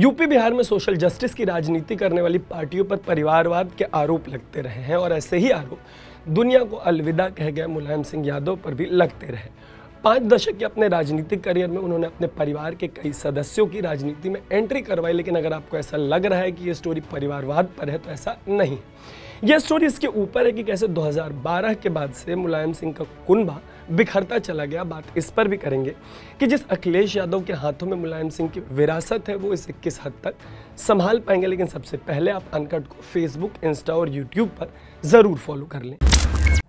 UP Bihar में social justice की राजनीति करने वाली पार्टियों पर परिवारवाद के आरोप लगते रहे हैं और ऐसे ही आरोप दुनिया को अलविदा कह गए मुलायम सिंह यादव पर भी लगते रहे। 5 दशक के अपने राजनीतिक करियर में उन्होंने अपने परिवार के कई सदस्यों की राजनीति में एंट्री करवाई, लेकिन अगर आपको ऐसा लग रहा है कि ये स्टोरी परिवारवाद पर है तो ऐसा नहीं है। यह स्टोरी इसके ऊपर है कि कैसे 2012 के बाद से मुलायम सिंह का कुनबा बिखरता चला गया। बात इस पर भी करेंगे कि जिस अखिलेश यादव के हाथों में मुलायम सिंह की विरासत है वो इसे किस हद तक संभाल पाएंगे, लेकिन सबसे पहले आप अनकट को फेसबुक, इंस्टा और यूट्यूब पर ज़रूर फॉलो कर लें।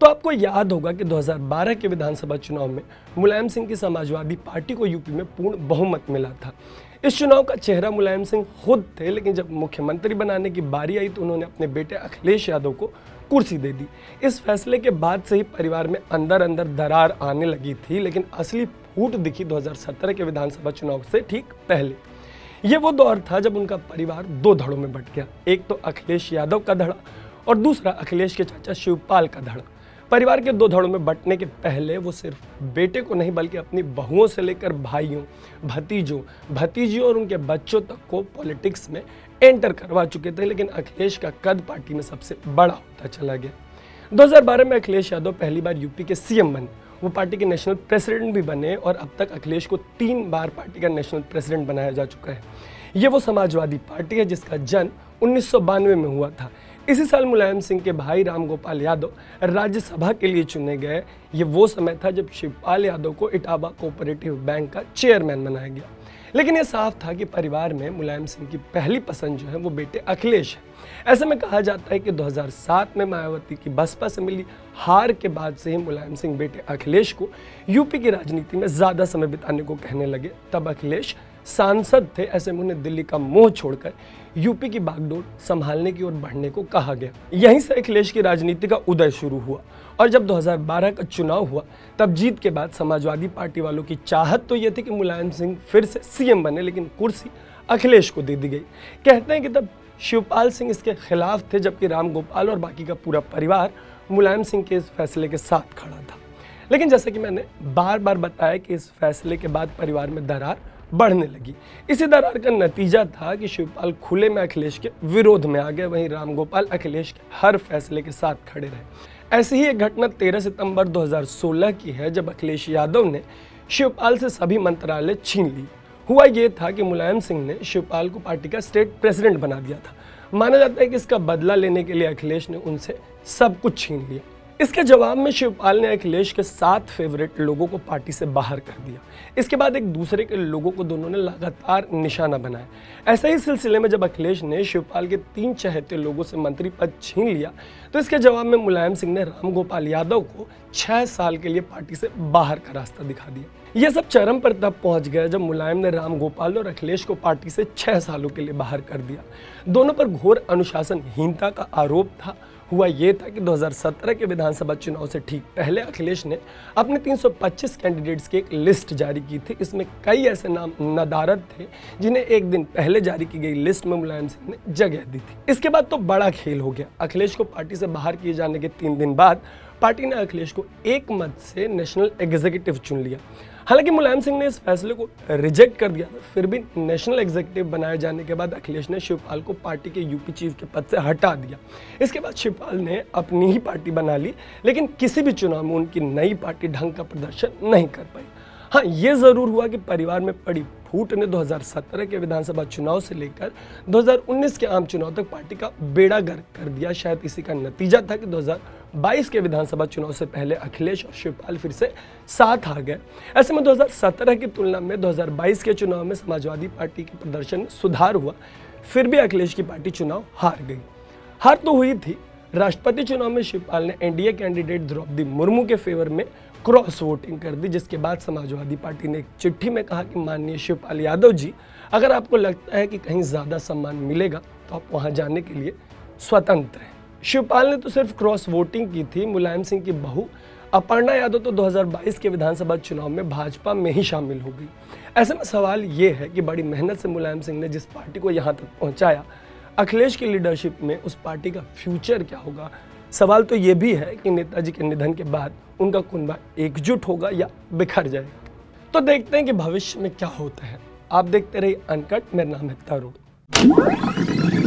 तो आपको याद होगा कि 2012 के विधानसभा चुनाव में मुलायम सिंह की समाजवादी पार्टी को यूपी में पूर्ण बहुमत मिला था। इस चुनाव का चेहरा मुलायम सिंह खुद थे, लेकिन जब मुख्यमंत्री बनाने की बारी आई तो उन्होंने अपने बेटे अखिलेश यादव को कुर्सी दे दी। इस फैसले के बाद से ही परिवार में अंदर अंदर दरार आने लगी थी, लेकिन असली फूट दिखी 2017 के विधानसभा चुनाव से ठीक पहले। ये वो दौर था जब उनका परिवार 2 धड़ों में बंट गया, एक तो अखिलेश यादव का धड़ा और दूसरा अखिलेश के चाचा शिवपाल का धड़ा। परिवार के 2 धड़ों में बंटने के पहले वो सिर्फ बेटे को नहीं बल्कि अपनी बहुओं से लेकर भाइयों, भतीजों, भतीजियों और उनके बच्चों तक को पॉलिटिक्स में एंटर करवा चुके थे, लेकिन अखिलेश का कद पार्टी में सबसे बड़ा होता चला गया। 2012 में अखिलेश यादव पहली बार यूपी के सीएम बने, वो पार्टी के नेशनल प्रेसिडेंट भी बने और अब तक अखिलेश को 3 बार पार्टी का नेशनल प्रेसिडेंट बनाया जा चुका है। ये वो समाजवादी पार्टी है जिसका जन्म 1992 में हुआ था। इसी साल मुलायम सिंह के भाई रामगोपाल यादव राज्यसभा के लिए चुने गए। ये वो समय था जब शिवपाल यादव को इटावा कोऑपरेटिव बैंक का चेयरमैन बनाया गया, लेकिन ये साफ था कि परिवार में मुलायम सिंह की पहली पसंद जो है वो बेटे अखिलेश है। ऐसे में कहा जाता है कि 2007 में मायावती की बसपा से मिली हार के बाद से ही मुलायम सिंह बेटे अखिलेश को यूपी की राजनीति में ज़्यादा समय बिताने को कहने लगे। तब अखिलेश सांसद थे, ऐसे में उन्हें दिल्ली का मोह छोड़कर यूपी की बागडोर संभालने की ओर बढ़ने को कहा गया। यहीं से अखिलेश की राजनीति का उदय शुरू हुआ और जब 2012 का चुनाव हुआ तब जीत के बाद समाजवादी पार्टी वालों की चाहत तो ये थी कि मुलायम सिंह फिर से सीएम बने, लेकिन कुर्सी अखिलेश को दे दी गई। कहते हैं कि तब शिवपाल सिंह इसके खिलाफ थे, जबकि रामगोपाल और बाकी का पूरा परिवार मुलायम सिंह के इस फैसले के साथ खड़ा था। लेकिन जैसे कि मैंने बार बार बताया कि इस फैसले के बाद परिवार में दरार बढ़ने लगी। इसी दरार का नतीजा था कि शिवपाल खुले में अखिलेश के विरोध में आ गए, वहीं रामगोपाल अखिलेश के हर फैसले के साथ खड़े रहे। ऐसी ही एक घटना 13 सितंबर 2016 की है, जब अखिलेश यादव ने शिवपाल से सभी मंत्रालय छीन लिए। हुआ ये था कि मुलायम सिंह ने शिवपाल को पार्टी का स्टेट प्रेसिडेंट बना दिया था। माना जाता है कि इसका बदला लेने के लिए अखिलेश ने उनसे सब कुछ छीन लिया। इसके जवाब में शिवपाल ने अखिलेश के 7 फेवरेट लोगों को पार्टी से बाहर कर दिया। इसके बाद एक दूसरे के लोगों को दोनों ने लगातार निशाना बनाया। ऐसे ही सिलसिले में जब अखिलेश ने शिवपाल के 3 चहेते लोगों से मंत्री पद छीन लिया तो इसके जवाब में मुलायम सिंह ने रामगोपाल यादव को 6 साल के लिए पार्टी से बाहर का रास्ता दिखा दिया। यह सब चरम पर तब पहुंच गया जब मुलायम ने रामगोपाल और अखिलेश को पार्टी से 6 सालों के लिए बाहर कर दिया। दोनों पर घोर अनुशासनहीनता का आरोप था। हुआ ये था कि 2017 के विधानसभा चुनाव से ठीक पहले अखिलेश ने अपने 325 कैंडिडेट्स की एक लिस्ट जारी की थी। इसमें कई ऐसे नाम नदारद थे जिन्हें एक दिन पहले जारी की गई लिस्ट में मुलायम सिंह ने जगह दी थी। इसके बाद तो बड़ा खेल हो गया। अखिलेश को पार्टी से बाहर किए जाने के 3 दिन बाद पार्टी ने अखिलेश को 1 मत से नेशनल एग्जीक्यूटिव चुन लिया। हालांकि मुलायम सिंह ने इस फैसले को रिजेक्ट कर दिया था, फिर भी नेशनल एग्जीक्यूटिव बनाए जाने के बाद अखिलेश ने शिवपाल को पार्टी के यूपी चीफ के पद से हटा दिया। इसके बाद शिवपाल ने अपनी ही पार्टी बना ली, लेकिन किसी भी चुनाव में उनकी नई पार्टी ढंग का प्रदर्शन नहीं कर पाई। हाँ, ये ज़रूर हुआ कि परिवार में पड़ी फूट ने 2017 के विधानसभा चुनाव से लेकर 2019 के आम चुनाव तक पार्टी का बेड़ा गर्क कर दिया। शायद इसी का नतीजा था कि 2022 के विधानसभा चुनाव से पहले अखिलेश और शिवपाल फिर से साथ आ गए। ऐसे में 2017 की तुलना में 2022 के चुनाव में समाजवादी पार्टी के प्रदर्शन में सुधार हुआ, फिर भी अखिलेश की पार्टी चुनाव हार गई। हार तो हुई थी। राष्ट्रपति चुनाव में शिवपाल ने एनडीए कैंडिडेट द्रौपदी मुर्मू के फेवर में क्रॉस वोटिंग कर दी, जिसके बाद समाजवादी पार्टी ने एक चिट्ठी में कहा कि माननीय शिवपाल यादव जी, अगर आपको लगता है कि कहीं ज़्यादा सम्मान मिलेगा तो आप वहाँ जाने के लिए स्वतंत्र हैं। शिवपाल ने तो सिर्फ क्रॉस वोटिंग की थी। मुलायम सिंह की बहू अपर्णा यादव तो 2022 के विधानसभा चुनाव में भाजपा में ही शामिल हो गई। ऐसे में सवाल ये है कि बड़ी मेहनत से मुलायम सिंह ने जिस पार्टी को यहाँ तक पहुँचाया, अखिलेश की लीडरशिप में उस पार्टी का फ्यूचर क्या होगा। सवाल तो ये भी है कि नेताजी के निधन के बाद उनका कुनबा एकजुट होगा या बिखर जाएगा। तो देखते हैं कि भविष्य में क्या होता है। आप देखते रहिए अनकट। मेरा नाम है तरुण।